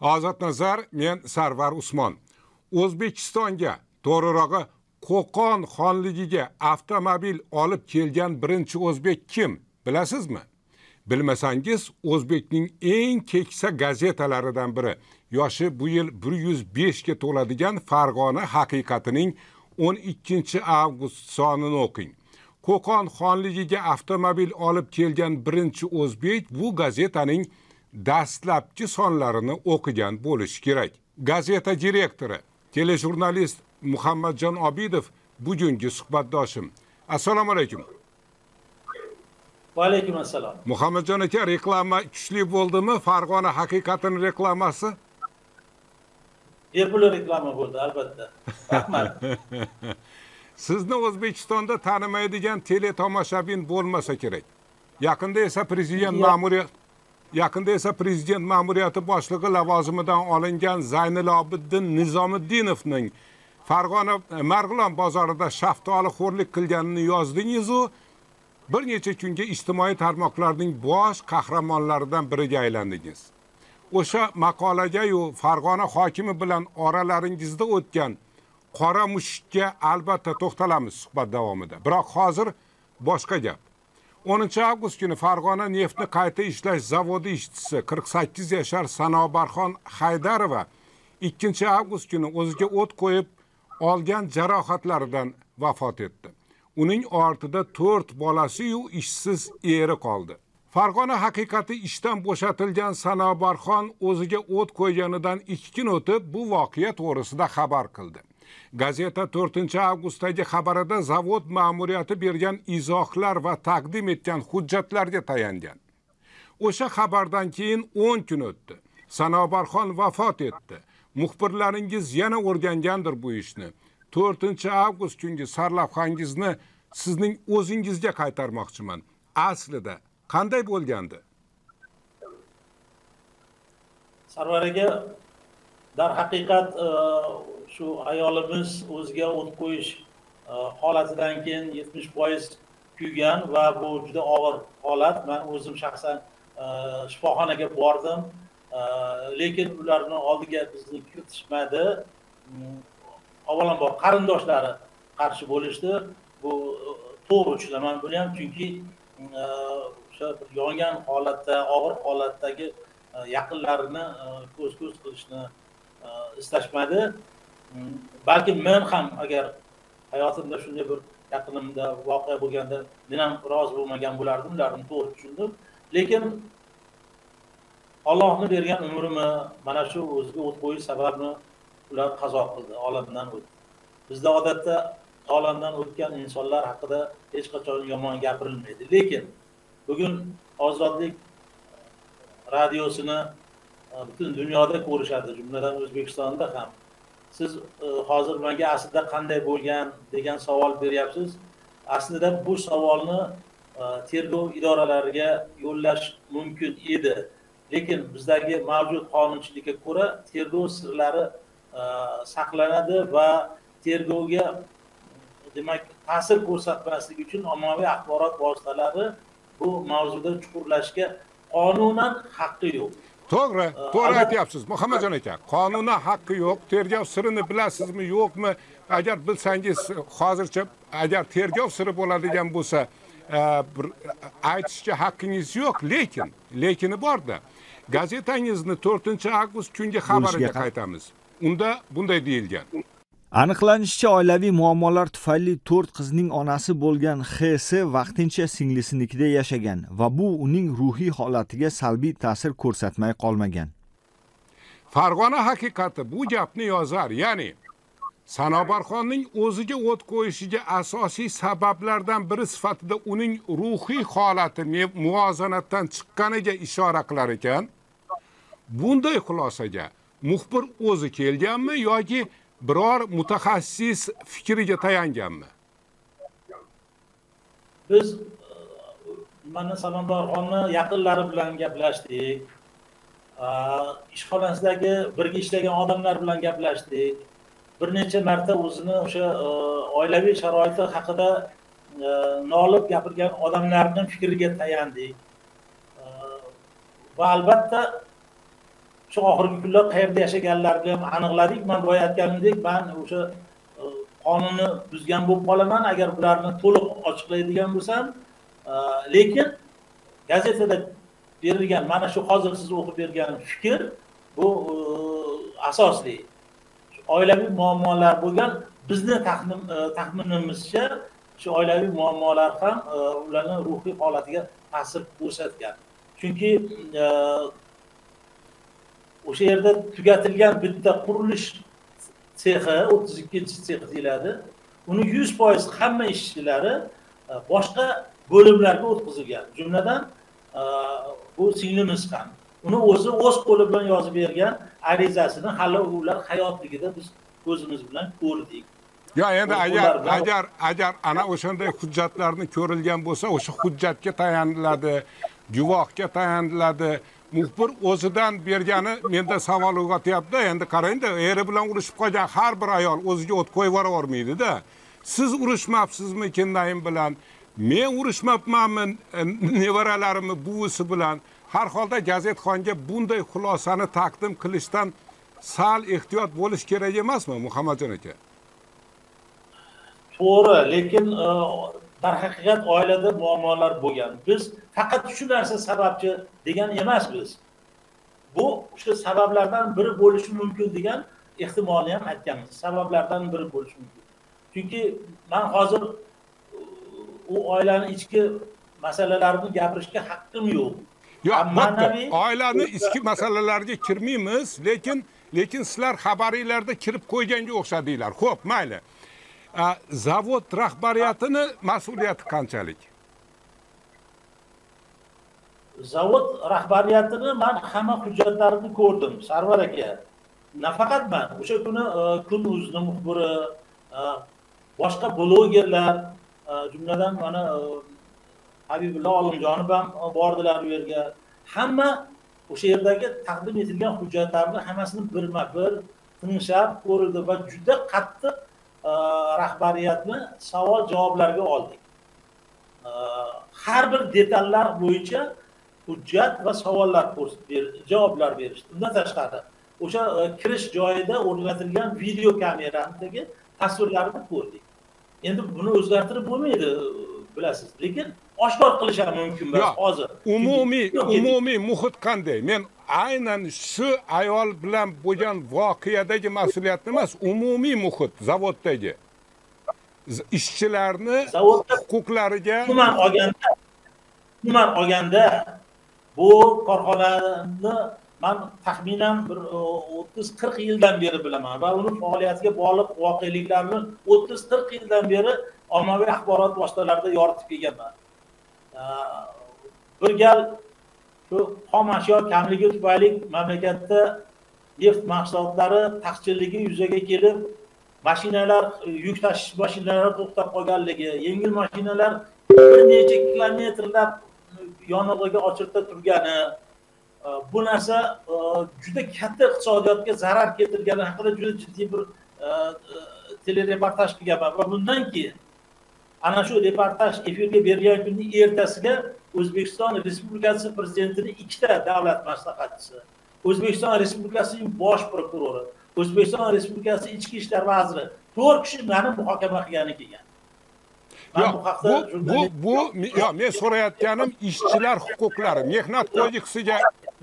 Ozod Nazar, men Sarvar Usmon. O'zbekistonga, to'g'rirog'i Qo'qon xonligiga avtomobil olib kelgan birinchi o'zbek kim, bilasizmi? Bilmasangiz, o'zbekning eng keksa gazetalaridan biri, yoshi bu yil 105 ga to'ladigan Farg'ona haqiqatining 12 avgust sonini o'qing. Qo'qon xonligiga avtomobil olib kelgan birinchi o'zbek bu gazetaning dastlabki sonlarini o'qigan bo'lish kerak. Gazeta direktori, telejurnalist Muhammadjon Obidov bugungi suhbatdoshim. Assalomu alaykum. Va alaykum assalom. Muhammadjon aka, reklama kuchli bo'ldimi? Farg'ona haqiqatining reklamasi? Bepul reklama bo'ldi, albatta. Rahmat. Sizni O'zbekistonda tanimaydigan teletomoshabin bo'lmasa kerak. Yakında esa prezident ma'muriyati boshlig'i lavozimidan olingan Zaynilobiddin Nizomiddinovning Farg'ona Marg'ilon bozorida shaftoli xo'rlik qilganini yozdingiz-ku, bir necha kunga ijtimoiy tarmoqlarning bosh qahramonlaridan biriga aylandingiz. O'sha maqolaga yu Farg'ona hokimi bilan oralaringizda o'tgan qora mushukka albatta to'xtalamiz suhbat davomida. Biroq hozir boshqa gap. 10 avgust günü Farg'ona neftni qayta ishlash zavodi ishchisi 48 yashar Sanobarxon Haydarova 2 avgust günü o'ziga o't qo'yib olgan jarohatlaridan vafot etdi. Uning ortida 4 bolasi yu ishsiz eri qoldi. Farg'ona haqiqati ishdan bo'shatilgan Sanobarxon o'ziga o't qo'yganidan 2 kun o'tib bu voqea to'g'risida xabar qildi. Gazeta 4 avgustdagi xabarida zavod ma'muriyati bergan izohlar va taqdim etgan hujjatlarga tayangan. O'sha xabardan keyin 10 kun o'tdi. Sanobarxon vafot etdi. Muxbirlaringiz yana o'rgangandir bu ishni. 4 avgust kungi sarlavhangizni sizning o'zingizga qaytarmoqchiman. Aslida qanday bo'lgandi? Sarvariga darhaqiqat şu ayolimiz o'ziga o't qo'yish holatidan keyin 70% kuygan va bu juda og'ir holat. Men o'zim shaxsan shifoxonaga bordim, lekin ularni oldiga bizni kiritishmadi. Avvalambor qarindoshlari qarshi bo'lishdi. Bu to'g'ri tushunaman buni ham, chunki o'sha yongan holatda, og'ir holatdagi yaqinlarini ko'z qilishni istashmadi. Balki men ham agar hayotimda shunday bir yaqinimda voqea bo'lganda men ham rozi bo'lmagan bo'lardim, ularni to'g'ri tushundim. Lekin Allohning bergan umrimni mana shu o'ziga o't qo'yish sababini ular qazo qildi, olamdan o'tdi. Bizda odatda olamdan o'tgan insonlar haqida hech qachon yomon gapirilmaydi. Lekin bugun Ozodlik radiosini butun dunyoda ko'rishadi, jumladan O'zbekistonda ham. Siz hozir menga aslida qanday bo'lgan degan savol beryapsiz. Aslida bu savolni tergov idoralariga yo'llash mumkin edi. Lekin bizdagi mavjud qonunchilikka ko'ra tergov sirlari saqlanadi va tergovga demak ta'sir ko'rsatmaslik uchun ommaviy axborot vositalari bu mavzuda chuqurlashga qonunan haqqi yo'q. To'g'ri aytayapsiz Muhammadjon aka. Qonuna haqqi yo'q. Tergov sirini bilasizmi, yo'qmi? Agar bilsangiz, hozircha agar tergov siri bo'ladigan bo'lsa, aytishga haqqingiz yo'q, lekini borda. Gazetangizni 4 avgust kungi xabariga qaytamiz. Unda bunday deyilgan. Aniqlanishicha, oilaviy muammolar tufayli 4 qizning onasi bo'lgan X.S. vaqtincha singlisinikida yashagan va bu uning ruhiy holatiga salbiy ta'sir ko'rsatmay qolmagan. Farg'ona haqiqati bu gapni yozar, ya'ni Sanobarxonning o'ziga o't qo'yishiga asosiy sabablardan biri sifatida uning ruhiy holati muvozanatdan chiqqaniga ishora qilar ekan. Bunday xulosaga muxbir o'zi kelganmi yoki biror mutaxassis fikriga tayanganmi? Biz mana Sanobarxonni yaqinlari bilan gaplashdik. Ishxonasidagi birga ishlagan odamlar bilan gaplashdik. Bir necha marta o'zini o'sha oilaviy sharoiti haqida nolib gapirgan odamlarning fikriga tayandik. Va albatta shu oxirgi kunlar qayerda yashaganlarini ham aniqladik. Men aytganimdek, men o'sha qonunni buzgan bo'lib qolaman agar ularni to'liq ochiqlaydigan bo'lsam. Lekin gazetada berilgan mana shu hozir siz o'qib bergan fikr bu asosli. Oilaviy muammolar bo'lgan bizning taxminimizcha shu oilaviy muammolar ham ularning ruhiy holatiga ta'sir ko'rsatgan. Chunki o'sha yerda tugatilgan bitta qurilish sexi 32-sex deyiladi. Uni 100% hamma ishchilari boshqa bo'limlarga o'tkazilgan. Jumladan bu singlimiz ham uni o'zi o'z qo'li bilan yozib bergan arizasini hali ular hayotligida biz ko'zimiz bilan ko'rdik. Ya endi agar ana o'shanday hujjatlarni ko'rilgan bo'lsa, o'sha hujjatga tayaniladi, guvohga tayaniladi. Muhbir o'zidan bergani menda savol uyg'otyapti. Endi qarang-da, eri bilan urushib qolgan har bir ayol o'ziga o't qo'yib yuboravermaydi-da. Siz urushmabsizmi kendayin bilan? Men urushmabmanmi nevaralarimni buvisi bilan? Har holda gazetxonga bunday xulosani taqdim qilishdan sal ehtiyot bo'lish kerak emasmi, Muhammadjon aka? To'g'ri, lekin darhaqiqat oilada muammolar bo'lgan. Biz faqat shu narsa sababchi degan emasmiz. Bu o'sha sabablardan biri bo'lishi mumkin degan ehtimolni ham aytganmiz. Sabablardan biri bo'lishi mumkin. Chunki men hozir u oilaning ichki masalalarini gapirishga haqqim yo'q. Yo'q, oilani ichki masalalarga kirmaymiz, lekin sizlar xabaringizlarda kirib qo'yganga o'xshadinglar. Xo'p, mayli. Zavod rahbariyatini mas'uliyati qanchalik? Zavod rahbariyatini men hamma hujjatlarini ko'rdim, Sarvar aka. Nafaqat men, o'sha kuni Kunduzning muxbiri, boshqa blogerlar, jumladan mana Xayrullo Bozorov ham bordilar bu yerga. Hamma o'sha yerdagi taqdim etilgan hujjatlarni hammasini birma-bir tinglab ko'rildi va juda qattiq rahbariyatni savol-javoblarga oldik. Har bir detallar bo'yicha hujjat va savollar javoblar berishdi. Undan tashqari o'sha kirish joyida o'rnatilgan video kameradagi tasvirlarni ko'rdik. Endi buni o'zgartirib bo'lmaydi, bilasiz, lekin oshkor qilish ham mumkin emas hozir. Umumiy muhit qanday? Men aynan shu ayol bilan bo'lgan voqeadagi mas'uliyatni emas, umumiy muhit zavoddagi ishchilarni huquqlariga umuman olganda bu korxonani men taxminan bir 30-40 yildan beri bilaman va uning faoliyatiga bog'liq voqeliklarni 30-40 yildan beri ommaviy axborot vositalarida yoritib kelganman. Bir gal shu xom ashyo kamligi tufayli mamlakatda neft mahsulotlari taqchilligi yuzaga kelib, mashinalar, yuk tashish mashinalari to'xtab qolganligi, yengil mashinalar bir necha kilometrlab yonilg'iga ochilib turgani, bu narsa juda katta iqtisodiyotga zarar keltirgani haqida juda jiddiy bir telereportaj qilganman va bundan keyin ana shu reportaj efirga bergan kunning ertasiga O'zbekiston Respublikasi prezidentining 2ta davlat maslahatchisi, O'zbekiston Respublikasining bosh prokurori, O'zbekiston Respublikasi ichki ishlar vaziri 4 kishi meni muhokama qilgani kelgan. Men so'rayotganim ishchilar huquqlari, mehnat kodeksiga.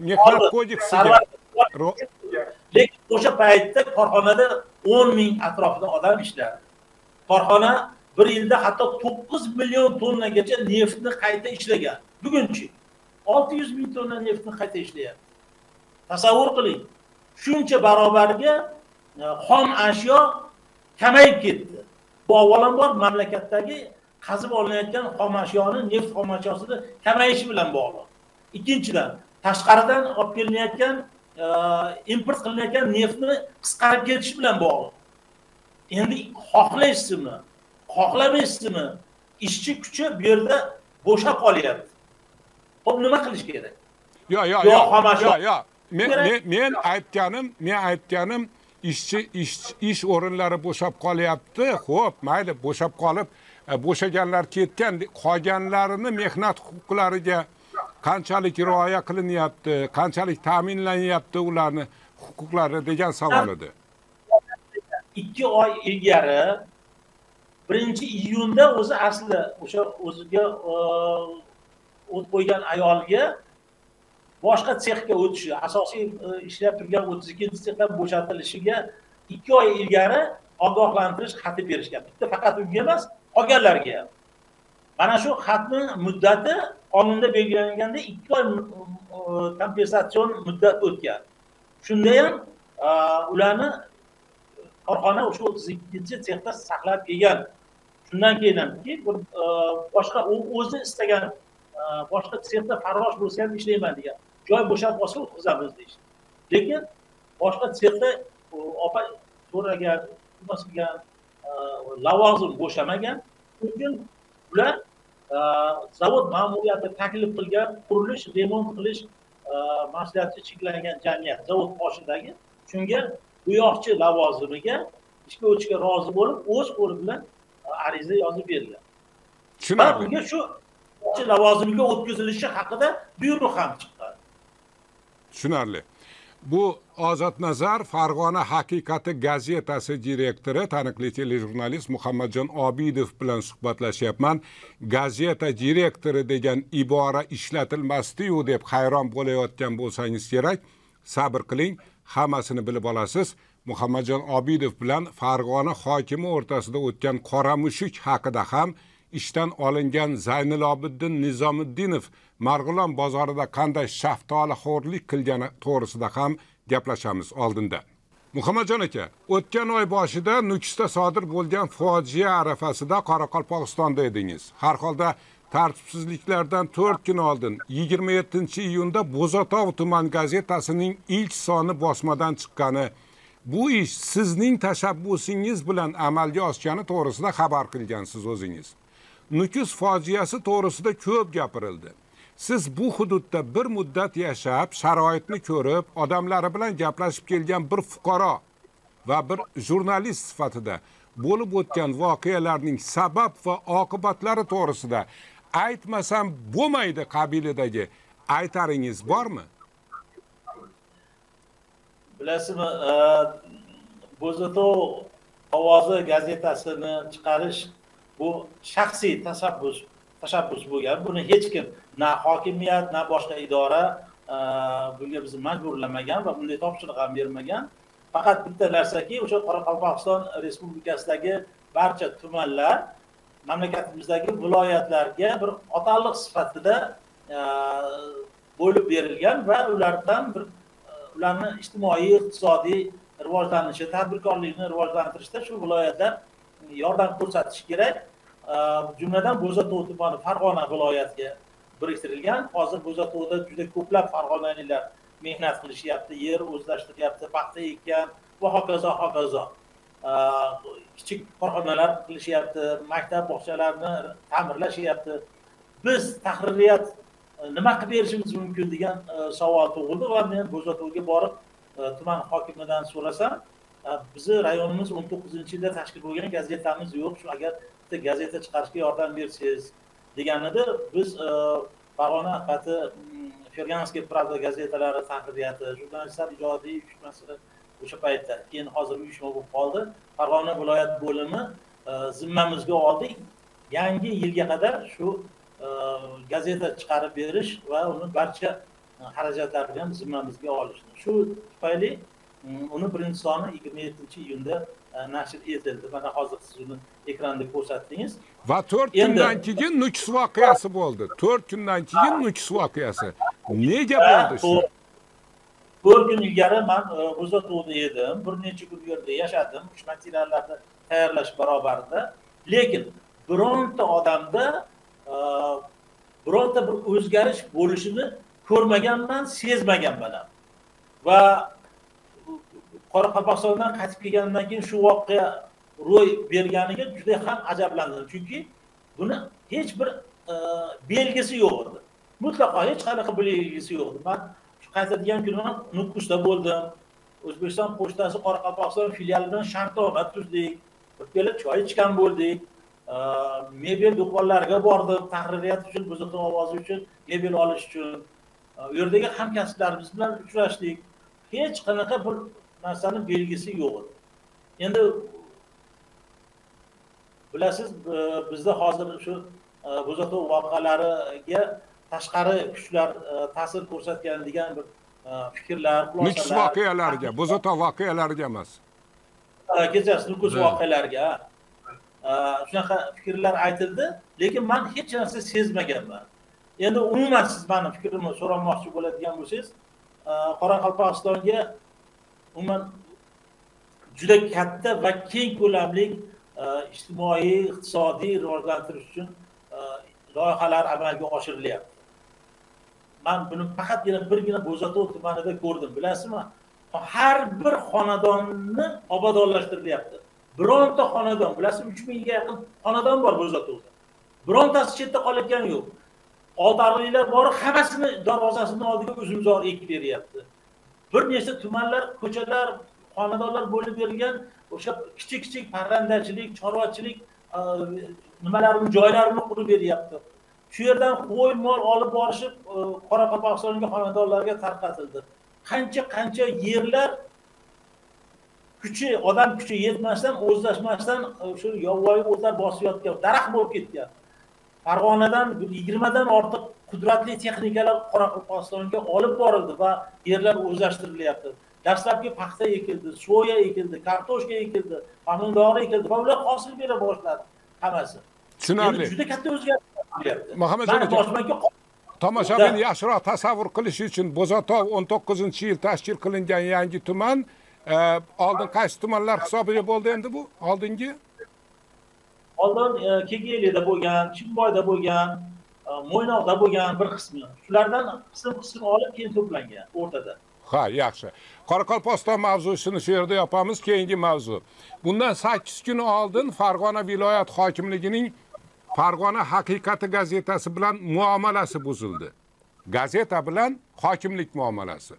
Lekin o'sha paytda korxonada 10 ming atrofida odam ishlardi. Korxona bir yilda hatto 9 milyon tonnagacha neftni qayta ishlagan. Buguncha 600 ming tonna neftni qayta ishlayapti. Tasavvur qiling, shuncha barobarga xom ashyo kamayib ketdi. Bu avvalambor mamlakatdagi qazib olinayotgan xom ashyoni, neft xom ashyosini kamayishi bilan bog'liq. Ikkinchidan, tashqaridan olib kelinayotgan, import qilinayotgan neftni qisqarib ketishi bilan bog'liq. Endi xohlaysizmi, xohlamaysizmi, ishchi kuchi bu yerda bo'shab qolyapti. Xo'p, nima qilish kerak? Yo'q. Men aytganim ish o'rinlari bo'shab qolyapti. Xo'p, mayli, bo'shab qolib, bo'shaganlar ketgan, qolganlarini mehnat huquqlariga qanchalik rioya qilinyapti, qanchalik ta'minlanyapti ularni huquqlari degan savol edi. 2 oy ilgari 1-iyunda o'zi aslida o'sha o'ziga o't qo'ygan ayolga boshqa sexga o'tishi, asosiy ishlab turgan 32-sexdan bo'shatilishiga 2 oy ilgari ogohlantirish xati berishgan. Bitta faqat unga emas, qolganlarga ham. Mana shu xatni muddati qonunda belgilanganda 2 oy kompensatsiya muddati o'tgan. Shunda ham ularni korxona o'sha 32-sexda saqlab kelgan. Shundan keyin hamki boshqa o'zi istagan boshqa sexda farrosh bo'lsa ham ishlayman degan. Joy bo'shatib olsa o'tkazamiz deydi. Lekin boshqa sexda opa to'ragan, bo'lmagan lavozim bo'shamagan. Ular zavod ma'muriyati taklif qilgan qurilish, remont qilish mas'uliyati cheklangan jamiyat zavod qoshidagi shunga buyoqchi lavozimiga ishga o'tishga rozi bo'lib o'z qo'li bilan ariza yozib bergan. Tushunarli. Shu lavozimiga o'tkazilishi haqida buyruq ham chiqqan. Tushunarli. Bu Ozod Nazar Farg'ona haqiqati gazetasi direktori taniqli telejurnalist Muhammadjon Obidov bilan suhbatlashyapman. Gazeta direktori degan ibora ishlatilmasdi-yu deb hayron bo'layotgan bo'lsangiz kerak, sabr qiling, hammasini bilib olasiz. Muhammadjon Obidov bilan Farg'ona hokimi o'rtasida o'tgan qora mushuk haqida ham ishdan olingan Zaynilobiddin Nizomiddinov Marg'ilon bozorida qanday shaftoli xo'rlik qilgani to'g'risida ham gaplashamiz oldinda. Muhammadjon aka, o'tgan oy boshida Nukusda sodir bo'lgan fojia arafasida Qoraqalpog'istonda edingiz. Har holda tartibsizliklardan 4 kun oldin 27-iyunda Bo'zotov tuman gazetasining ilk soni bosmadan chiqqani, bu ish sizning tashabbusingiz bilan amalga oshgani to'g'risida xabar qilgansiz o'zingiz. Nukus fojiasi to'g'risida ko'p gapirildi. Siz bu hududda bir muddat yashab, sharoitni ko'rib, odamlari bilan gaplashib kelgan bir fuqaro va bir jurnalist sifatida bo'lib o'tgan voqealarning sabab va oqibatlari to'g'risida aytmasam bo'lmaydi qabilidagi aytaringiz bormi? Bilasizmi, Bo'zotov ovozi gazetasini chiqarish bu shaxsiy tashabbus bo'lgan. Buni hech kim na hokimiyat, na boshqa idora bunga bizni majburlamagan va bunday topshiriq ham bermagan. Faqat bitta narsaki, o'sha Qoraqalpog'iston Respublikasidagi barcha tumanlar mamlakatimizdagi viloyatlarga bir otaliq sifatida bo'lib berilgan va ulardan bir ularni ijtimoiy, iqtisodiy rivojlanishi, tadbirkorlikni rivojlantirishda shu viloyatlar yordam ko'rsatish kerak. Jumladan Bo'zotov tumani Farg'ona viloyatiga biriktirilgan. Hozir Bo'zotovda juda ko'plab farg'onaliklar mehnat qilishyapti, yer o'zlashtiryapti, paxta ekgan va hokazo. Kichik korxonalar qilishyapti, maktab bog'chalarini ta'mirlashyapti. Biz tahririyat nima qilib berishimiz mumkin degan savol tug'ildi va men Bo'zotovga borib tuman hokimidan so'rasam, bizi rayonimiz 19-yilda tashkil bo'lgan gazetamiz yo'q, shu agar bitta gazeta chiqarishga yordam bersiz deganida biz Farg'ona haqiqati, Ferganskiy Pravda gazetalari tahririyati, jurnalistlar ijodiy uyushmasi o'sha paytda, keyin hozir uyushma bo'lib qoldi. Farg'ona viloyat bo'limi zimmamizga oldik. Yangi yilga qadar shu gazeta chiqarib berish va uni barcha xarajatlarini ham zimmamizga olishni. Shu tufayli uni birinchi soni 27-iyunda nashr etildi. Mana hozir siz uni ekranda ko'rsatdingiz. Va 4 kundan keyin Nukus voqeasi bo'ldi. 4 kundan keyin Nukus voqeasi. Nega bo'ldi shu? 4 kun ilgari men Bo'zotovda edim. Bir necha kun yerda yashadim. Uch materiallarni tayyorlash barobarida. Lekin bironta odamda bironta bir o'zgarish bo'lishini ko'rmaganman, sezmaganman. Va Qoraqalpog'istondan qaytib kelgandan keyin shu voqea ro'y berganiga juda ham ajablandim. Chunki buni hech bir belgisi yo'q edi. Mutlaqo hech qanaqa belgisi yo'q edi. Men shu qaytadigan kuni Nukusda bo'ldim. O'zbekiston pochtasi Qoraqalpog'iston filiali bilan shartnoma tuzdik. Birgalikda choy ichgan bo'ldik. mebel do'konlariga bordim, tahririyat uchun, buzuqning ovozi uchun mebel olish uchun. U yerdagi hamkasblarimiz bilan uchrashdik. Hech qanaqa bir narsaning belgisi yo'q edi. Endi bilasiz, bizda hozir shu buzuq voqealariga tashqari kuchlar ta'sir ko'rsatgan degan bir fikirlar, xulosalar. Nukus voqealariga, buzuq voqealariga emas. Kechasi Nukus voqealariga shunaqa fikrlar aytildi, lekin men hech narsa sezmaganman. Endi umuman siz meni fikrimni so'ramoqchi bo'ladigan bo'lsangiz, Qoraqalpog'istonga umuman juda katta va keng ko'lamli ijtimoiy, iqtisodiy rivojlantirish uchun loyihalar amalga oshirilyapti. Men buni faqatgina birgina Bo'zatov tumanida ko'rdim, bilasizmi? Har bir xonadonni obodonlashtirilyapti. Bironta xonadon, bilasizmi, 3000 ga yaqin xonadon bor Bo'zatovda. Birontasi chetda qolayotgani yo'q. Oldarliklar bor, hammasini darvozasining oldiga uzumzor ekib beryapti. Bir nechta tumanlar, ko'chalar, xonadonlar bo'lib berilgan, o'sha kichik-kichik parrandachilik, chorvachilik nimalarni, joylarini qurib beryapti. Shu yerdan qo'y mol olib borishib Qoraqalpog'istonga xonadonlarga tarqatildi. Qancha yerlar kuchi, odam kuchi yetmasdan, o'zlashmasdan shu yovvoyi o'zlar bosib yotgan, daraxt bo'lib ketgan. Farg'onadan 20 dan ortiq qudratli texnikalar Qoraqalpog'istonga olib borildi va yerlar o'zlashtirilyapti. Dastlabki paxta ekildi, soya ekildi, kartoshka ekildi, pomidor ekildi va ular hosil bera boshladi hammasi. Tushunarli. Juda katta o'zgarishlar bo'lyapti. Muhammadjon, tomoshabin yaxshiroq tasavvur qilish uchun Bo'zatov 19-yil tashkil qilingan yangi tuman, oldin qaysi tumanlar hisobiga bo'ldi endi bu? Oldingi? Oldin Kegelida bo'lgan, Chimboyda bo'lgan, Mo'ynoqda bo'lgan bir qismi. Shulardan qism-qism olib keyin to'plangan o'rtada. Ha, yaxshi. Qoraqalpog'iston mavzusini shu yerda yopamiz, keyingi mavzu. Bundan 8 kun oldin Farg'ona viloyat hokimligining Farg'ona haqiqati gazetasi bilan muomalasi buzildi. Gazeta bilan hokimlik muomalasi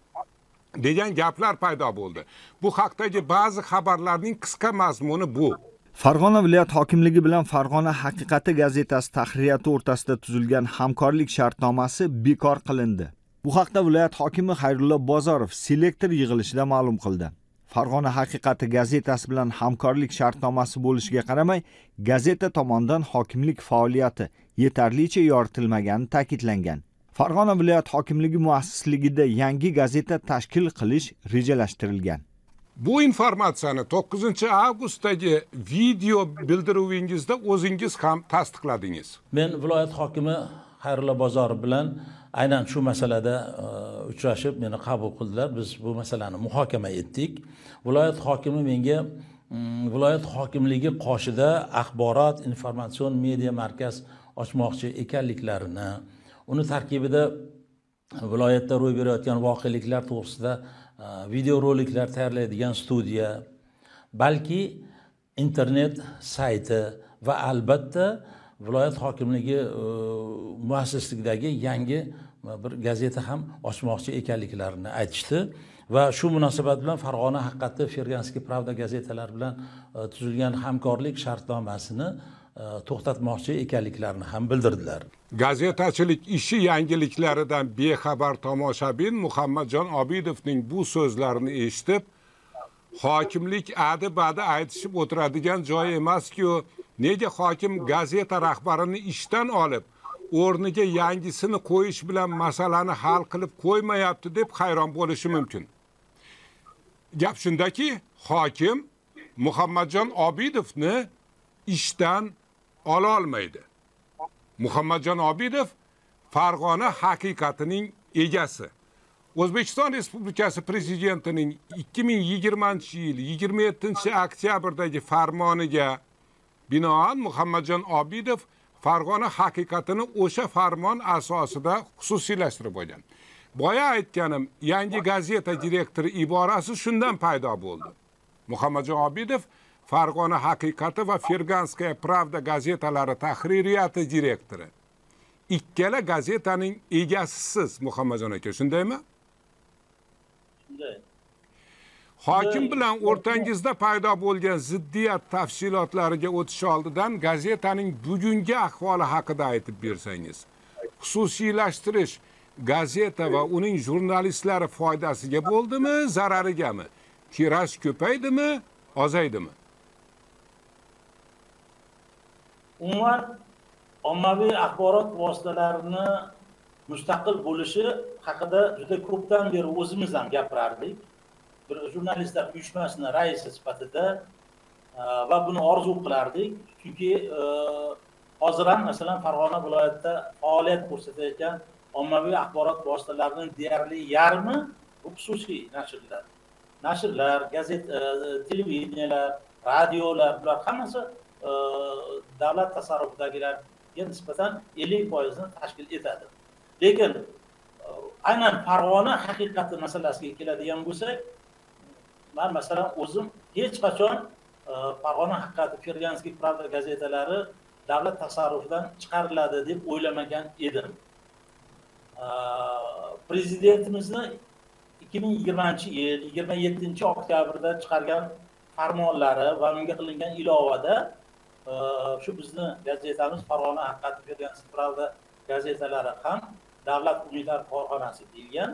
degan gaplar paydo bo'ldi. Bu haqdagi ba'zi xabarlarning qisqa mazmuni bu. Farg'ona viloyat hokimligi bilan Farg'ona haqiqati gazetasi tahririyati o'rtasida tuzilgan hamkorlik shartnomasi bekor qilindi. Bu haqda viloyat hokimi Xayrullo Bozorov selektor yig'ilishida ma'lum qildi. Farg'ona haqiqati gazetasi bilan hamkorlik shartnomasi bo'lishiga qaramay, gazeta tomonidan hokimlik faoliyati yetarlicha yoritilmagani ta'kidlangan. Farg'ona viloyat hokimligi muassisligida yangi gazeta tashkil qilish rejalashtirilgan. Bu informatsiyani 9-avgustdagi video bildiruvingizda o'zingiz ham tasdiqladingiz. Men viloyat hokimi Xayrullo Bozorov bilan aynan shu masalada uchrashib meni qabul qildilar. Biz bu masalani muhokama etdik. Viloyat hokimi menga viloyat hokimligi qoshida axborot, informatsion media markaz ochmoqchi ekanliklarini, uni tarkibida viloyatda ro'y berayotgan voqeliklar to'g'risida videoroliklar tayyorlaydigan studiya, balki internet sayti va albatta viloyat hokimligi muassisligidagi yangi bir gazeta ham ochmoqchi ekanliklarini aytishdi va shu munosabat bilan Farg'ona haqiqati, Ferganskiy Pravda gazetalar bilan tuzilgan hamkorlik shartnomasini to'xtatmoqchi ekanliklarini ham bildirdilar. Gazetachilik ishi yangiliklaridan bexabar tomoshabin Muhammadjon Obidovning bu so'zlarini eshitib, hokimlik adi-badi aytishib o'tiradigan joy emas-ku, nega hokim gazeta rahbarini ishdan olib, o'rniga yangisini qo'yish bilan masalani hal qilib qo'ymayapti deb hayron bo'lishi mumkin. Gap shundaki, hokim Muhammadjon Obidovni ishdan ola olmaydi. Muhammadjon Obidov Farg'ona haqiqatining egasi. O'zbekiston Respublikasi prezidentining 2020-yil 27-oktyabrdagi farmoniga binoan Muhammadjon Obidov Farg'ona haqiqatini o'sha farmon asosida xususiylashtirib olgan. Boya aytganim, yangi gazeta direktori iborasi shundan paydo bo'ldi. Muhammadjon Obidov Farg'ona haqiqati va Ferganskiy Pravda gazetalari tahririyati direktori. Ikkala gazetaning egasisiz Muhammadjon aka, shundaymi? Shunday. Hokim bilan o'rtangizda paydo bo'lgan ziddiyat tafsilotlariga o'tish oldidan gazetaning bugungi ahvoli haqida aytib bersangiz. Xususiylashtirish gazeta va uning jurnalistlari foydasiga bo'ldimi, zararigami? Tiraj ko'paydimi, ozaydimi? Umuman ommaviy axborot vositalarini mustaqil bo'lishi haqida juda ko'pdan beri o'zimiz ham gapirardik. Bir jurnalistlar uyushmasining raisi sifatida va buni orzu qilardik. Chunki hozir ham masalan Farg'ona viloyatida faoliyat ko'rsatayotgan ommaviy axborot vositalarining deyarli yarmi xususiy nashrlar. Nashrlar, gazet, televideniyalar, radiolar, bular hammasi davlat tasarrufidagilarga nisbatan 50% tashkil etadi. Lekin aynan Farg'ona haqiqati masalasiga keladigan bo'lsak, men mesela o'zim hech qachon Farg'ona haqiqati Ferganskiy Pravda gazetalari davlat tasarrufidan chiqariladi deb o'ylamagan edim. Prezidentimizni 2020-yil 27-oktyabrda chiqargan farmonlari va unga qilingan ilovada shu bizni gazetamiz Farg'ona haqiqati Ferganskiy Pravda gazetalari ham davlat umidlari korxonasi degan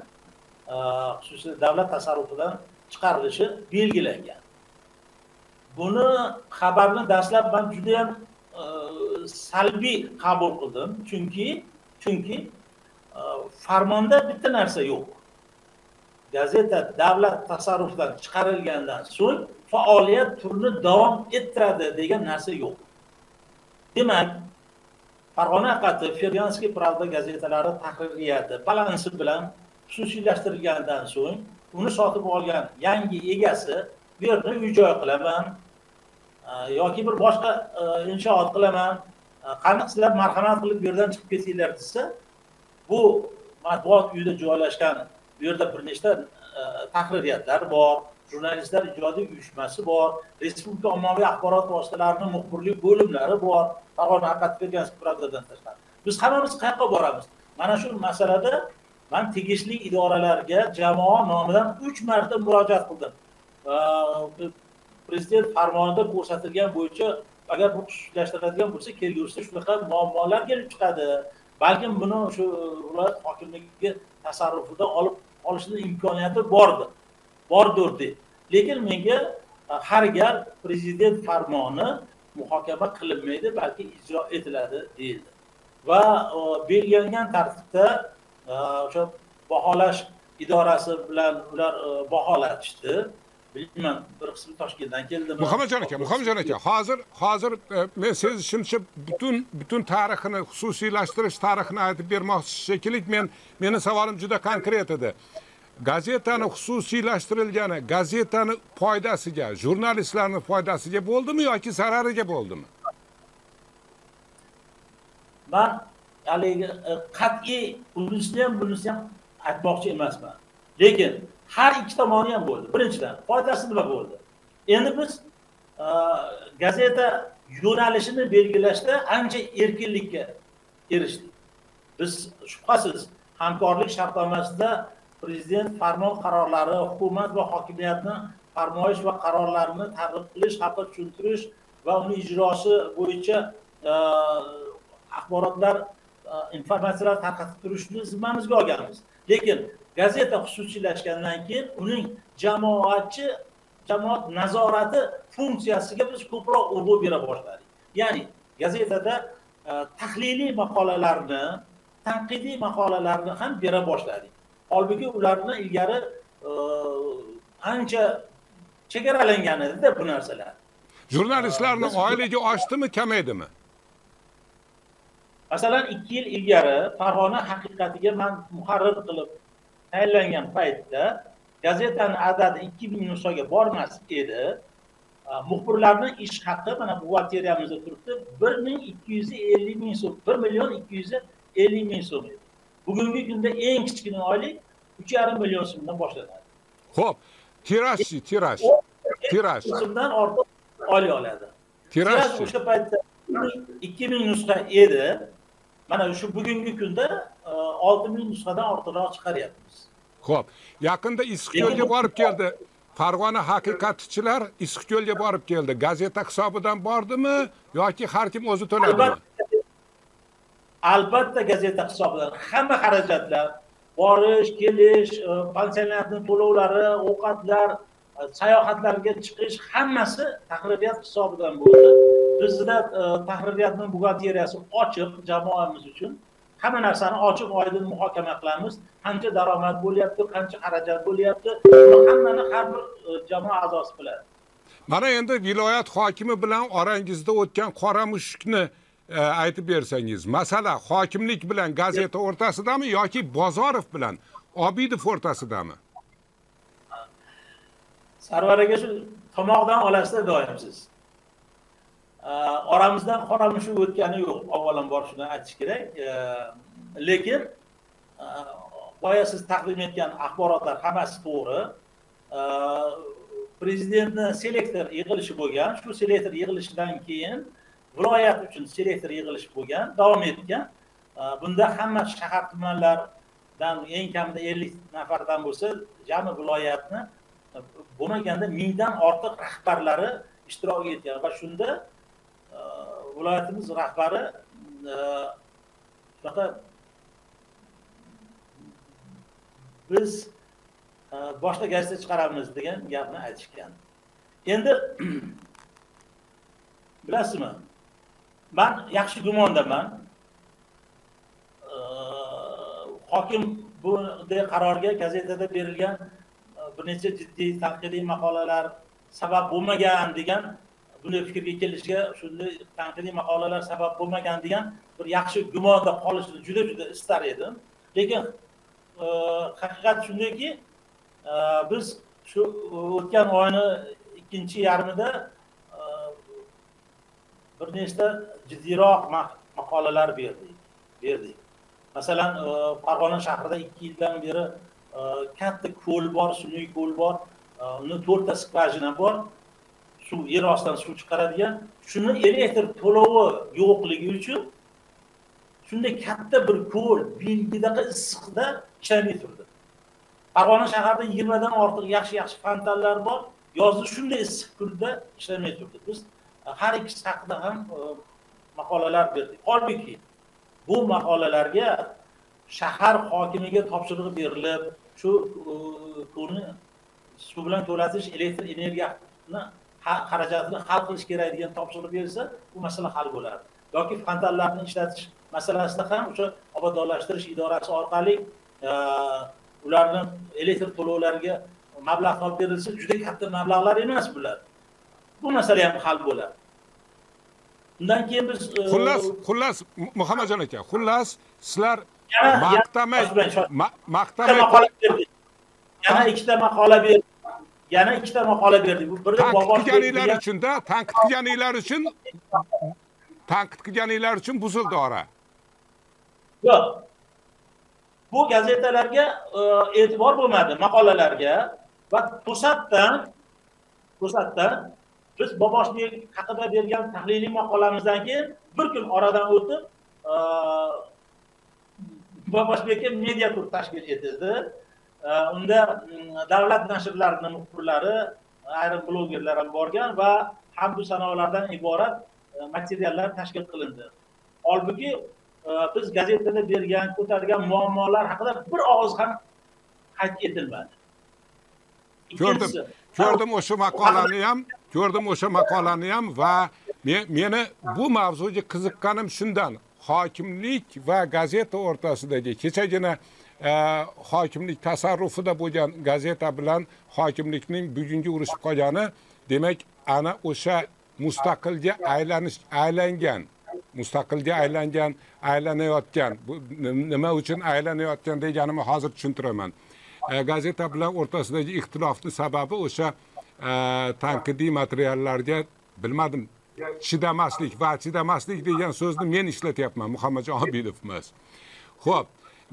xususiy davlat tasarrufidan chiqarilishi belgilangan. Buni xabarni dastlab men juda ham salbiy qabul qildim, chunki farmonda bitta narsa yo'q. Gazeta davlat tasarrufidan chiqarilgandan so'ng faoliyat turini davom ettiradi degan narsa yo'q. Demak, Farg'ona haqiqati Ferganskiy Pravda gazetalari tahririyati balansi bilan xususiylashtirilgandan so'ng uni sotib olgan yangi egasi bu yerda uy joy qilaman yoki bir boshqa inshoot qilaman, qani sizlar marhamat qilib bu yerdan chiqib ketinglar desa, bu matbuot uyida joylashgan, bu yerda bir nechta tahririyatlar bor, jurnalistlar ijodiy uyushmasi bor, respublika ommaviy axborot vositalarining muxbirlik bo'limlari bor, Farg'ona haqiqati Ferganskiy Pravdadan tashqari. Biz hammamiz qayerga boramiz? Mana shu masalada men tegishli idoralarga jamoa nomidan 3 marta murojaat qildim. Prezident farmonida ko'rsatilgan bo'yicha agar bu xususiylashtiriladigan bo'lsa, kelgusida shunaqa muammolar kelib chiqadi. Balkim buni shu viloyat hokimligi tasarrufida olib olishning imkoniyati bordir. Lekin menga har gal prezident farmoni muhokama qilinmaydi, balki ijro etiladi deydi. Va belgilangan tartibda o'sha baholash idorasi bilan ular baholatishdi. Bilmayman, bir qismi Toshkentdan keldimi? Muhammadjon aka, hozir men sezishimcha butun tarixini, xususiylashtirish tarixini aytib bermoqchi shekillik. Meni savolim juda konkret edi. Gazetani xususiylashtirilgani, gazetani foydasiga, jurnalistlarning foydasiga bo'ldimi yoki zarariga bo'ldimi? Men haligi qat'iy unisini ham bunisini ham aytmoqchi emasman. Lekin har ikki tomoni ham bo'ldi. Birinchidan foydasi nima bo'ldi? Endi biz gazeta yo'nalishini belgilashda ancha erkinlikka erishdik. Biz shubhasiz hamkorlik shartnomasida prezident farmon qarorlari, hukumat va hokimiyatni farmoyish va qarorlarini targ'ib qilish, haqqa tushuntirish va uni ijrosi bo'yicha axborotlar informatsiyalar tarqatib turishni zimmamizga olganmiz. Lekin gazeta xususiylashgandan keyin uning jamoat nazorati funksiyasiga biz ko'proq urg'u bera boshladik. Ya'ni gazetada tahliliy maqolalarni, tanqidiy maqolalarni ham bera boshladik. Holbuki ularni ilgari ancha chegaralangan edi bu narsalar. Jurnalistlarning oyligi oshdimi, kamaydimi? Masalan, 2 yil ilgari Farg'ona haqiqatiga men muharrir qilib tayinlangan paytda gazetaning adadi 2000 ga bormas edi. Muxbirlarning ish haqi mana bu buxgalteriyamizda turibdi 1 million 250 ming so'm edi. Bugungi kunda eng kichkina oylik 3,5 million so'mdan boshlanadi. Xo'p, tiraj so'mdan ortiq oy oladi. Tiraj o'sha paytda 2000 nusxa edi. Mana shu bugungi kunda 6000 nusxadan ortiqroq chiqaryapmiz. Xo'p, yaqinda Issiqko'lga borib keldi. Farg'ona haqiqatchilar Issiqko'lga borib keldi. Gazeta hisobidan bordimi yoki har kim o'zi to'ladimi? Albatta gazeta hisobidan hamma xarajatlar, borish, kelish, pensionerning to'lovlari, ovqatlar, sayohatlarga chiqish hammasi tahririyat hisobidan bo'ldi. Bizda tahririyatning buxgalteriyasi ochiq jamoamiz uchun. Hamma narsani ochiq oydin muhokama qilamiz. Qancha daromad bo'lyapti, qancha xarajat bo'lyapti, hammani har bir jamoa a'zosi biladi. Mana endi viloyat hokimi bilan orangizda o'tgan qora mushukni aytib bersangiz, masala hokimlik bilan gazeta o'rtasidami yoki Bozorov bilan Obidov o'rtasidami? Sarvar aka, shu tomoqdan olasizda doim siz. Oramizdan qora mushuk o'tgani yo'q, avvalambor shuni aytish kerak. Lekin boya siz taqdim etgan axborotlar hammasi to'g'ri. Prezidentning selektor yig'ilishi bo'lgan, shu selektor yig'ilishidan keyin viloyat uchun selektor yig'ilishi bo'lgan, davom etgan. Bunda hamma shahar tumanlardan eng kamida 50 nafardan bo'lsa, jami viloyatni bo'lmaganda 1000 dan ortiq rahbarlari ishtirok etgan va shunda viloyatimiz rahbari faqat biz boshqa gazeta chiqaramiz degan gapni aytishgan. Endi bilasizmi, men yaxshi gumondaman, hokim bunday qarorga gazetada berilgan bir necha jiddiy tanqidiy maqolalar sabab bo'lmagan degan, bunday fikrga kelishga shunday tanqidiy maqolalar sabab bo'lmagan degan bir yaxshi gumonda qolishni juda istar edim. Lekin haqiqat shundaki, biz shu o'tgan oyning ikkinchi yarmida bir nechta jiddiyroq maqolalar berdik. Masalan, Farg'ona shahrida 2 yildan beri katta ko'l bor, sun'iy ko'l bor, uni 4 ta skvajina bor. Suv yer ostidan suv chiqaradigan, shuni elektr to'lovi yo'qligi uchun shunday katta bir ko'l belgidaqa issiqda chayni turdi. Farg'ona shahrida 20 dan ortiq yaxshi fontanlar bor, yozda shunday issiq kunda ishlamay turdi. Biz har ikki haqida ham maqolalar berdik. Holbuki bu maqolalarga shahar hokimiga topshiriq berilib, shu ko'lni suv bilan to'latish, elektr energiyasini xarajatni hal qilish kerak degan topshiriq bersa, bu masala hal bo'ladi. Yoki fontanlarni ishlatish masalasida ham o'sha obodonlashtirish idorasi orqali ularni elektr to'lovlariga mablag' topib berilsa, juda katta mablag'lar emas bular. Bu masala ham hal bo'ladi. Undan keyin biz xullas Muhammadjon aka, xullas sizlar maqtamay yana ikkita maqola berdik. Bu birni tanqidchilar uchun da, tanqid qilganlar uchun buzildora. Yo'q. Bu gazetalarga e'tibor bo'lmadi, maqolalarga va to'satdan biz Boboshbek haqida bergan tahliliy maqolamizdan keyin bir kun oradan o'tib Boboshbekka media tur tashkil etildi. Unda davlat nashrlarining muxbirlari, ayrim blogerlar ham borgan va hamdu sanolardan iborat materiallar tashkil qilindi. Holbuki biz gazetada bergan, ko'targan muammolar haqida bir og'iz ham qayd etilmadi. Ko'rdim o'sha maqolani ham, va meni bu mavzuga qiziqqanim shundan, hokimlik va gazeta o'rtasidagi kechagina hokimlik tasarrufida bo'lgan gazeta bilan hokimlikning bugungi urushib qolgani, demak, ana o'sha mustaqilga aylanayotgan, nima uchun aylanayotgan deganimni hozir tushuntiraman. Gazeta bilan o'rtasidagi ixtilofni sababi o'sha tanqidiy materiallarga, bilmadim, chidamaslik degan so'zni men ishlatyapman, Muhammadjon Obidov emas. Xo'p,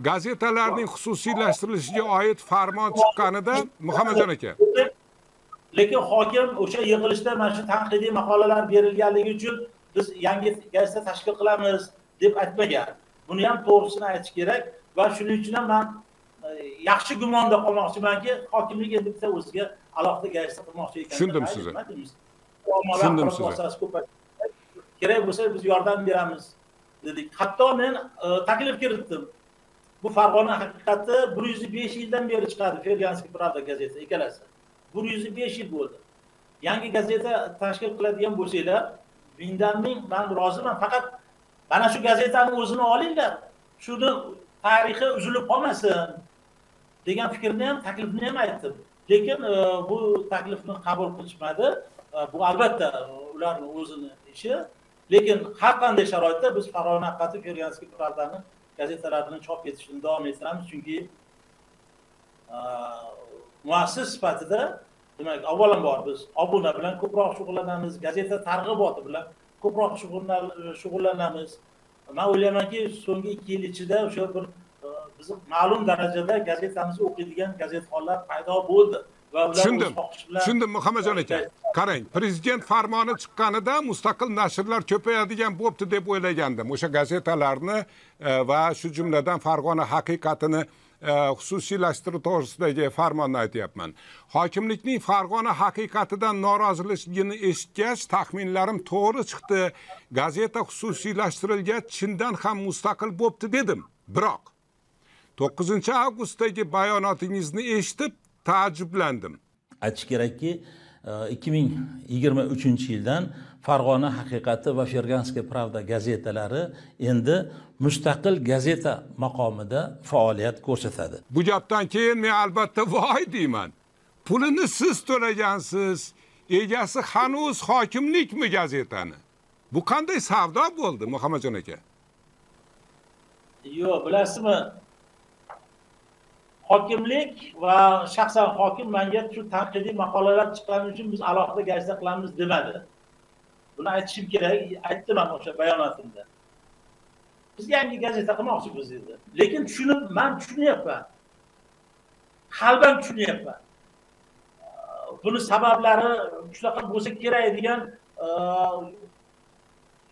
gazetalarning xususiylashtirilishiga oid farmon chiqqanida Muhammadjon aka, lekin hokim o'sha yig'ilishda mana shu tanqidiy maqolalar berilganligi uchun biz yangi gazeta tashkil qilamiz deb aytmagan. Buni ham to'g'risini aytish kerak va shuning uchun ham men yaxshi gumonda qolmoqchimanki, hokimlik endi o'ziga alohida g'ayrat qilmoqchi ekan. Tushundim sizni. Tushundim sizni. Kerak bo'lsa biz yordam beramiz dedik. Hatto men taklif kiritdim. Bu Farg'ona haqiqati 105 yildan beri chiqadi Ferganskiy Pravda gazetasi ikkalasi. 105 yil bo'ldi. Yangi gazeta tashkil qiladigan bo'lsanglar, mingdan ming men roziman. Faqat mana shu gazetani o'zini olinglar. Shuni tarixi uzilib qolmasin degan fikrni ham, taklifni ham aytdim. Lekin bu taklifni qabul qilishmadi. Bu albatta ularning o'zini ishi. Lekin har qanday sharoitda biz Farg'ona haqiqati Ferganskiy Pravdani gazetalarini chop etishni davom ettiramiz, chunki muassis sifatida demak avvalambor biz obuna bilan ko'proq shug'ullanamiz, gazeta targ'iboti bilan ko'proq shug'ullanamiz. Men o'ylaymanki, so'nggi 2 yil ichida o'sha bir bizning ma'lum darajada gazetamizni o'qiydigan gazetxonlar paydo bo'ldi va ular tushundim Muhammadjon aka. Qarang, prezident farmoni chiqqanida mustaqil nashrlar ko'payadigan bo'pti deb o'ylagandim. O'sha gazetalarni va shu jumladan Farg'ona haqiqatini xususiylashtirish to'g'risidagi farmonni aytayapman. Hokimlikning Farg'ona haqiqatidan noroziligini eshitgach, taxminlarim to'g'ri chiqdi. Gazeta xususiylashtirilgan chindan ham mustaqil bo'pti dedim. Biroq 9-avgustdagi bayonotingizni eshitib taajjublandim. Aytish kerakki, 2023-yildan Farg'ona haqiqati va Ferganskiy Pravda gazetalari endi mustaqil gazeta maqomida faoliyat ko'rsatadi. Bu gapdan keyin men albatta voy deyman. Pulini siz to'lagansiz, egasi hanuz hokimlikmi gazetani? Bu qanday savdo bo'ldi, Muhammadjon aka? Yo'q, bilasizmi? Hokimlik va shaxsan hokim menga shu tanqidiy maqolalar chiqarish uchun biz alohida gazeta qilamiz demadi. Buni aytishim kerak, aytdim ham o'sha bayonotimda. Biz yangi gazeta qilmoqchimiz dedi. Lekin tushunib, men tushunyapman. Qalban tushunyapman. Buni sabablari shunaqa bo'lsa kerak degan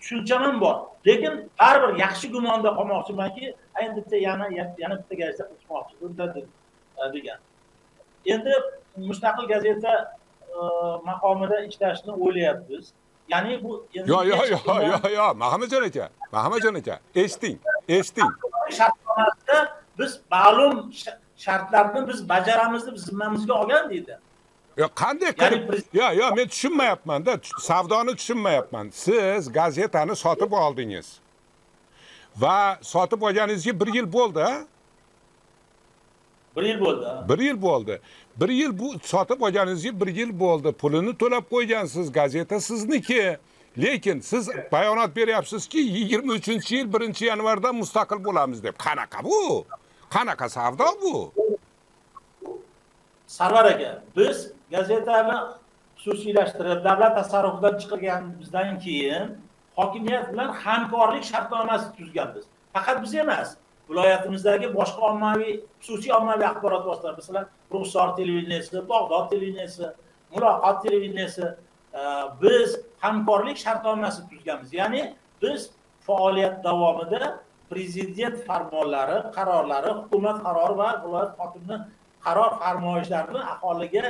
tushuncham bor. Lekin baribir yaxshi gumonda qolmoqchimanki, endi bitta yana bitta gazeta qilmoqchi bo'ldim degan. Endi mustaqil gazeta maqomida ishlashni o'ylayapmiz. Ya'ni bu yo'q, Muhammadjon aka. Muhammadjon aka, eshiting. Shartnomasida biz ma'lum shartlarni biz bajaramiz deb zimmamizga olgan deydi. Yo qanday qilib? Yo, men tushunmayapman-da, savdoni tushunmayapman. Siz gazetani sotib oldingiz. Va sotib olganingizga 1 yil bo'ldi-a? 1 yil bo'ldi. 1 yil bo'ldi. 1 yil bu sotib olganingizga 1 yil bo'ldi. Pulini to'lab qo'ygansiz, gazeta sizniki. Lekin siz bayonot beryapsizki, 23-yil 1-yanvardan mustaqil bo'lamiz deb. Qanaqa bu? Qanaqa savdo bu? Sarvar aka, biz gazetani xususiylashtirib, davlat tasarrufidan chiqarganimizdan keyin hokimiyat bilan hamkorlik shartnomasi tuzganmiz. Faqat biz emas, viloyatimizdagi boshqa xususiy ommaviy axborot vositalari, masalan, Ruxsor televideniyasi, Bag'dod televideniyasi, Muloqot televideniyasi biz hamkorlik shartnomasi tuzganmiz. Ya'ni biz faoliyat davomida prezident farmonlari, qarorlari, hukumat qarori va viloyat hokimining qaror farmoyishlarini aholiga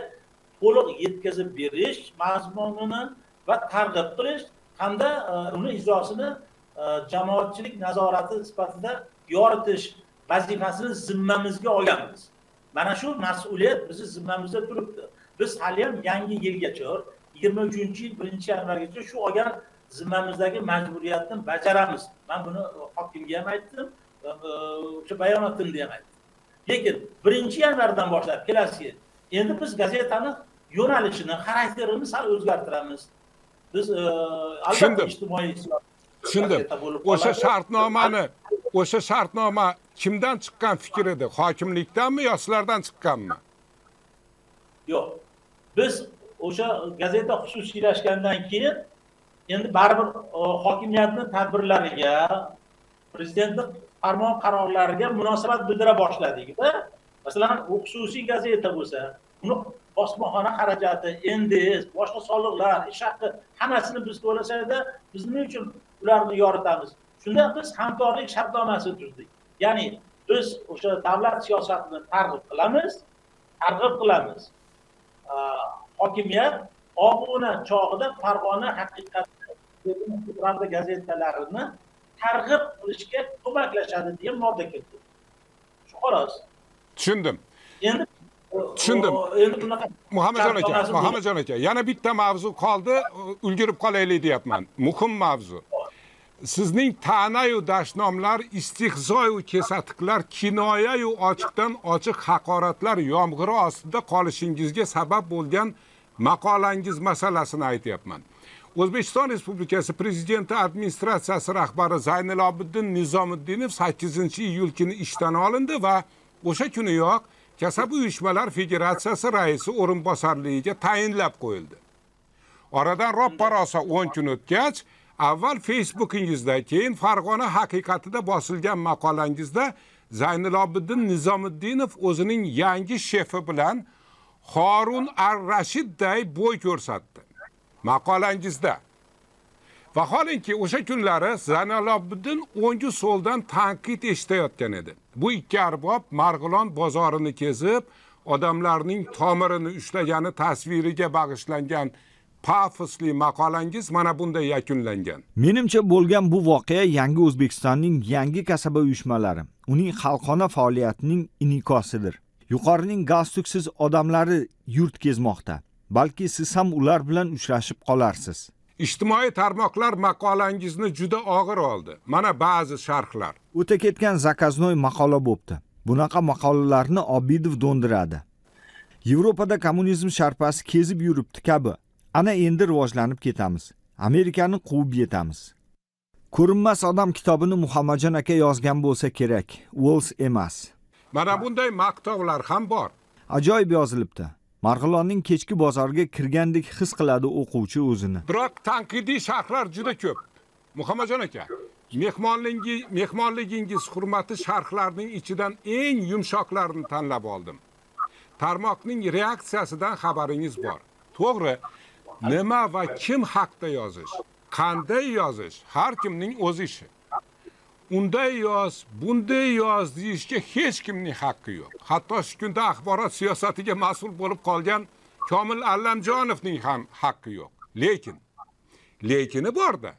to'liq yetkazib berish mazmunini va targ'ib qilish hamda uni ijrosini jamoatchilik nazorati sifatida yoritish vazifasini zimmamizga olganmiz. Mana shu mas'uliyat bizni zimmamizda turibdi. Biz hali ham yangi yilgacha 23-yil 1-yanvargacha shu olgan zimmamizdagi majburiyatni bajaramiz. Men buni hokimga ham aytdim, o'sha bayonotimda ham aytdim. Lekin 1-yanvardan boshlab kelasi yil endi biz gazetani yo'nalishini, xarakterini sal o'zgartiramiz. Biz albatta ijtimoiy gazeta bo'lib qoladi. O'sha shartnoma kimdan chiqqan fikr edi? Hokimlikdanmi, yoshlardan chiqqanmi? Yo'q. Biz o'sha gazeta xususiylashgandan keyin endi baribir hokimiyatni tadbirlariga, prezidentning farmon qarorlariga munosabat bildira boshladik-da. Masalan, xususiy gazeta bo'lsa, uni bosmaxona xarajati, NDS, boshqa soliqlar, ish haqi hammasini biz to'lasak-da, biz nima uchun ularni yoritamiz? Shunda biz hamkorlik shartnomasi tuzdik. Ya'ni biz o'sha davlat siyosatini targ'ib qilamiz. hokimiyat obuna chog'ida Farg'ona haqiqati Pravda gazetalarini targ'ib qilishga ko'maklashadi degan modda keldi. Shu xolos. Tushundim. Endi tushundim. Muhammadjon aka, yana bitta mavzu qoldi, ulgurib qolaylik deyapman. Muhim mavzu. Sizning ta'nayu dashnomlar, istihzoyu kesatiqlar, kinoyayu ochiqdan ochiq haqoratlar yomg'iri ostida qolishingizga sabab bo'lgan maqolangiz masalasini aytayapman. O'zbekiston Respublikasi Prezidenti Administratsiyasi rahbari Zaynilobiddin Nizomiddinov 8 iyul kuni ishdan olindi va o'sha kuniyoq Kasaba Uyushmalar Federatsiyasi raisi o'rinbosarligiga tayinlab qo'yildi. Oradan roppa-rosa 10 kun o'tgach, avval Facebook'ingizda, keyin Farg'ona haqiqatida bosilgan maqolangizda Zaynilobiddin Nizomiddinov o'zining yangi shefi bilan Harun Ar-Rashidday bo'y ko'rsatdi. Maqolangizda. Vaholanki o'sha kunlari Zaynilobiddin o'ngu soldan tanqid eshitayotgan edi. Bu ikki arbob Marg'ilon bozorini kezib, odamlarning tomirini ushlagani tasviriga bag'ishlangan pafosli maqolangiz mana bunday yakunlangan. Menimcha bo'lgan bu voqea yangi O'zbekistonning yangi kasaba uyushmalari, uning xalqona faoliyatining inikosidir. Yuqorining galstuksiz odamlari yurt kezmoqda. Balki siz ham ular bilan uchrashib qolarsiz. Ijtimoiy tarmoqlar maqolangizni juda og'ir oldi. Mana ba'zi sharhlar. O'ta ketgan zakaznoy maqola bo'pti. Bunaqa maqolalarni Obidov do'ndiradi. Yevropada kommunizm sharpasi kezib yuribdi kabi. Ana endi rivojlanib ketamiz. Amerikani quvib yetamiz. Ko'rinmas odam kitobini Muhammadjon aka yozgan bo'lsa kerak, Wells emas. Mana bunday maqtovlar ham bor. Ajoyib yozilibdi. Marg'ilonning kechki bozoriga kirgandek his qiladi o'quvchi o'zini. Biroq tanqidiy sharhlar juda ko'p. Muhammadjon aka, mehmonligingiz hurmati sharhlarning ichidan eng yumshoqlarini tanlab oldim. Tarmoqning reaksiyasidan xabaringiz bor. To'g'ri, nima va kim haqda yozish, qanday yozish har kimning o'z ishi. Unday yoz, bunday yoz deyishga hech kimning haqqi yo'q. Hatto shu kunda axborot siyosatiga mas'ul bo'lib qolgan Komil Allamjonovning ham haqqi yo'q. Lekini borda.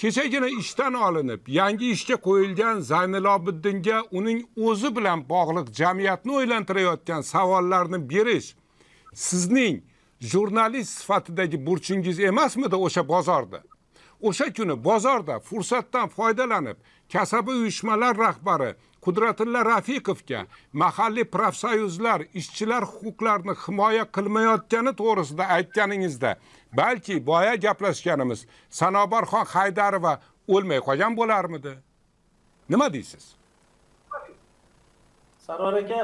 Kechagina ishdan olinib, yangi ishga qo'yilgan Zaynilobiddinga uning o'zi bilan bog'liq jamiyatni o'ylantirayotgan savollarni berish sizning jurnalist sifatidagi burchingiz emasmidi o'sha bozorda? O'sha kuni bozorda fursatdan foydalanib Kasaba uyushmalar rahbari Kudratulla Rafikovga mahalliy profsayuzlar, ishchilar huquqlarini himoya qilmayotgani to'g'risida aytganingizda, balki boya gaplashganimiz Sanobarxon Haydarova o'lmay qolgan bo'larmidi? Nima deysiz? Sarvar aka,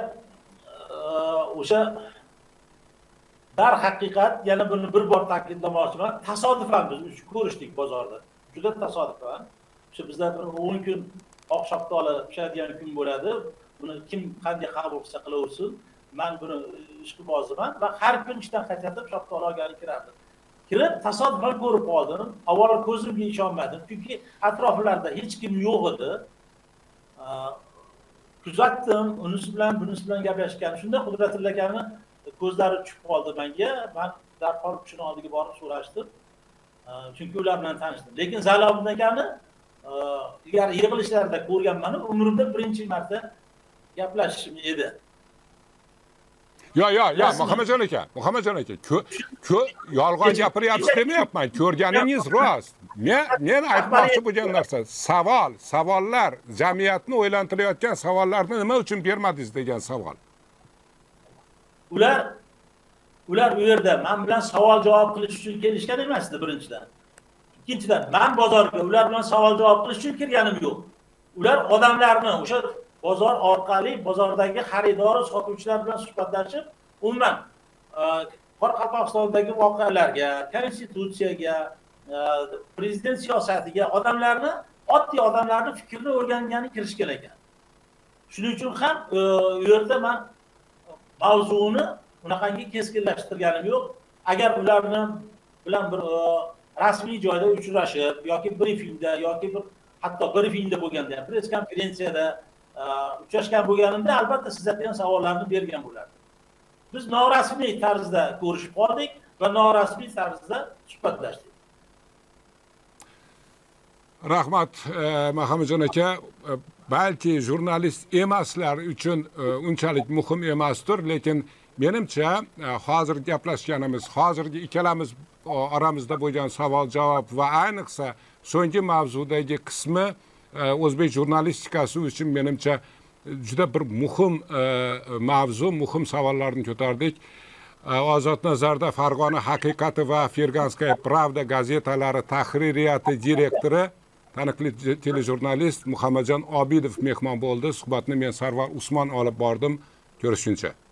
o'sha darhaqiqat yana buni bir bor ta'kidlamoqchiman. Tasodifan biz ko'rishdik bozorda. Juda tasodifan. Bizda 10 kun oq shaftoli pishadigan kun bo'ladi. Buni kim qanday qabul qilsa qilaversin. Men buni ishqiboziman va har kun ishdan qaytib shaftoli olgani kirardim. Kirib tasodifan ko'rib qoldim. Avvalo ko'zimga ishonmadim, chunki atroflarda hech kim yo'q edi. Kuzatdim, unisi bilan bunisi bilan gaplashgan. Shunda Qudratulla akani ko'zlari tushib qoldi menga. Men darhol shuni oldiga borib so'rashdim. Chunki ular bilan tanishdim. Lekin Zaynilobiddin akani agar yig'ilishlarda ko'rganman, umrimda birinchi marta gaplashishim edi. Yo, Muhammadjon aka, ko'p yolg'on gapiryapsiz demayapman. Ko'rganingiz rost. Men aytmoqchi bo'lgan narsa savollar, jamiyatni o'ylantirayotgan savollarni nima uchun bermadingiz degan savol. Ular bu yerda men bilan savol javob qilish uchun kelishgan emasdi birinchidan. Ikkinchidan, men bozorga ular bilan savol javob qilish uchun kirganim yo'q. Ular odamlarni o'sha bozor orqali bozordagi xaridor, sotuvchilar bilan suhbatlashib, umuman Qoraqalpog'istondagi voqealarga, konstitutsiyaga, prezident siyosatiga odamlarni, oddiy odamlarning fikrini o'rgangani kirishgan ekan. Shuning uchun ham u yerda men mavzuni unaqangi keskinlashtirganim yo'q. Agar ular bilan bir rasmiy joyda uchrashib yoki briefingda yoki bir hatto briefingda bo'lganda, press konferensiyada uchrashgan bo'lganimda albatta sizlarga ham savollarni bergan bo'lardim. biz norasmiy tarzda ko'rishib qoldik va norasmiy tarzda suhbatlashdik. Rahmat Muhammadjon aka, balki jurnalist emaslar uchun unchalik muhim emasdir, lekin menimcha hozir gaplashganimiz, hozirgi ikkalamiz oramizda bo'lgan savol-javob va ayniqsa so'nggi mavzudagi qismi o'zbek jurnalistikasi uchun menimcha juda bir muhim mavzu, muhim savollarni ko'tardik. Ozod Nazarda Farg'ona haqiqati va Ferganskiy Pravda gazetalari tahririyati direktori taniqli telejurnalist Muhammadjon Obidov mehmon bo'ldi. Suhbatni men Sarvar Usmon olib bordim. Ko'rishguncha.